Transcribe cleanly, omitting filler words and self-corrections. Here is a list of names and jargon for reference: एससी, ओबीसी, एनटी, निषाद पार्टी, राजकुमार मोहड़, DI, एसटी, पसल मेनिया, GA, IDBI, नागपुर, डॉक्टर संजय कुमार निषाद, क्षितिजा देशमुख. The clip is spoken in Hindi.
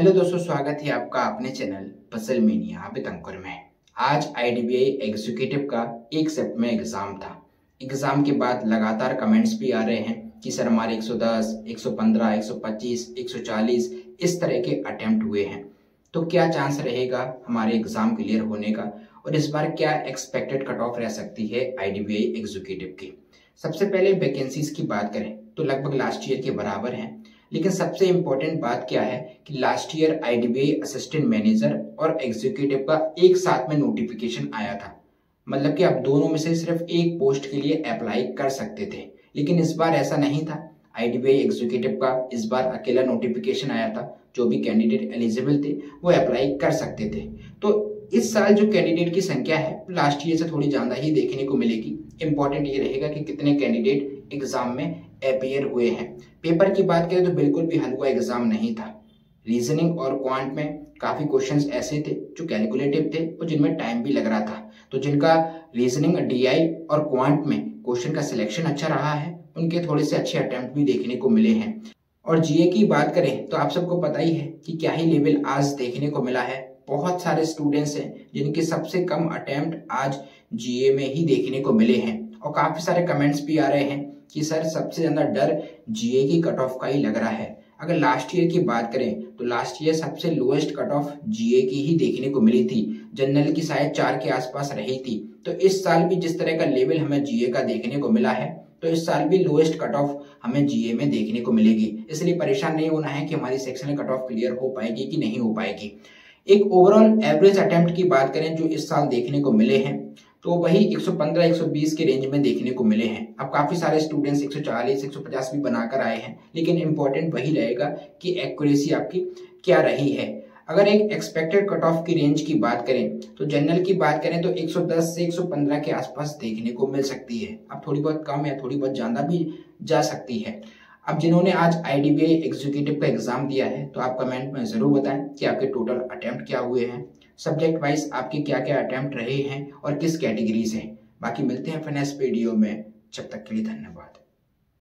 हेलो दोस्तों, स्वागत है आपका अपने चैनल पसल मेनिया बेतंकुर में। आज IDBI एग्जीक्यूटिव का एक सेट में एग्जाम था। एग्जाम के बाद लगातार कमेंट्स भी आ रहे हैं कि सर हमारे 110, 115, 125, 140 इस तरह के अटेम्प्ट हुए हैं, तो क्या चांस रहेगा हमारे एग्जाम क्लियर होने का और इस बार क्या एक्सपेक्टेड कट ऑफ रह सकती है IDBI एग्जीक्यूटिव की। सबसे पहले वैकेंसीज की बात करें तो लगभग लास्ट ईयर के बराबर है, लेकिन सबसे इम्पोर्टेंट बात क्या है कि last year IDBI assistant manager और एग्जीक्यूटिव का एक साथ में नोटिफिकेशन आया था, मतलब कि आप दोनों में से सिर्फ एक पोस्ट के लिए अप्लाई कर सकते थे। लेकिन इस बार ऐसा नहीं था। IDBI एग्जीक्यूटिव का इस बार अकेला नोटिफिकेशन आया था, जो भी कैंडिडेट एलिजिबल थे वो अप्लाई कर सकते थे। तो इस साल जो कैंडिडेट की संख्या है लास्ट ईयर से थोड़ी ज्यादा ही देखने को मिलेगी। इम्पोर्टेंट ये रहेगा कि कितने कैंडिडेट एग्जाम में अपीयर हुए हैं। पेपर की बात करें तो बिल्कुल भी हल्का एग्जाम नहीं था। रीजनिंग और क्वांट में काफी क्वेश्चंस ऐसे थे जो कैलकुलेटिव थे और जिनमें टाइम भी लग रहा था। तो जिनका रीजनिंग, DI और क्वांट में क्वेश्चन का सिलेक्शन अच्छा रहा है, उनके थोड़े से अच्छे अटेम्प्ट भी देखने को मिले हैं। और GA की बात करें तो आप सबको पता ही है कि क्या ही लेवल आज देखने को मिला है। बहुत सारे स्टूडेंट्स हैं जिनके सबसे कम अटेम्प्ट आज GA में ही देखने को मिले हैं। और काफी सारे कमेंट्स भी आ रहे हैं कि सर सबसे ज्यादा डर GA की कट ऑफ का ही लग रहा है। अगर लास्ट ईयर की बात करें तो लास्ट ईयर सबसे लोएस्ट कट ऑफ GA की ही देखने को मिली थी, जनरल की शायद 4 के आसपास रही थी। तो इस साल भी जिस तरह का लेवल हमें GA का देखने को मिला है, तो इस साल भी लोएस्ट कट ऑफ हमें GA में देखने को मिलेगी। इसलिए परेशान नहीं होना है कि हमारी सेक्शनल कट ऑफ क्लियर हो पाएगी कि नहीं हो पाएगी। एक ओवरऑल एवरेज अटेम्प्ट की बात करें जो इस साल देखने को मिले हैं, तो वही 115, 120 के रेंज में देखने को मिले हैं। अब काफी सारे स्टूडेंट्स 140, 150 भी बनाकर आए हैं, लेकिन इम्पोर्टेंट वही रहेगा कि एक्यूरेसी आपकी क्या रही है। अगर एक एक्सपेक्टेड कट ऑफ की रेंज की बात करें तो जनरल की बात करें तो 110 से 115 के आसपास देखने को मिल सकती है। अब थोड़ी बहुत कम या थोड़ी बहुत ज्यादा भी जा सकती है। अब जिन्होंने आज IDBI एग्जीक्यूटिव का एग्जाम दिया है, तो आप कमेंट में जरूर बताएं कि आपके टोटल अटेम्प्ट क्या हुए हैं, सब्जेक्ट वाइज आपके क्या क्या अटेम्प्ट रहे हैं और किस कैटेगरी से। बाकी मिलते हैं फिर नेक्स्ट वीडियो में, जब तक के लिए धन्यवाद।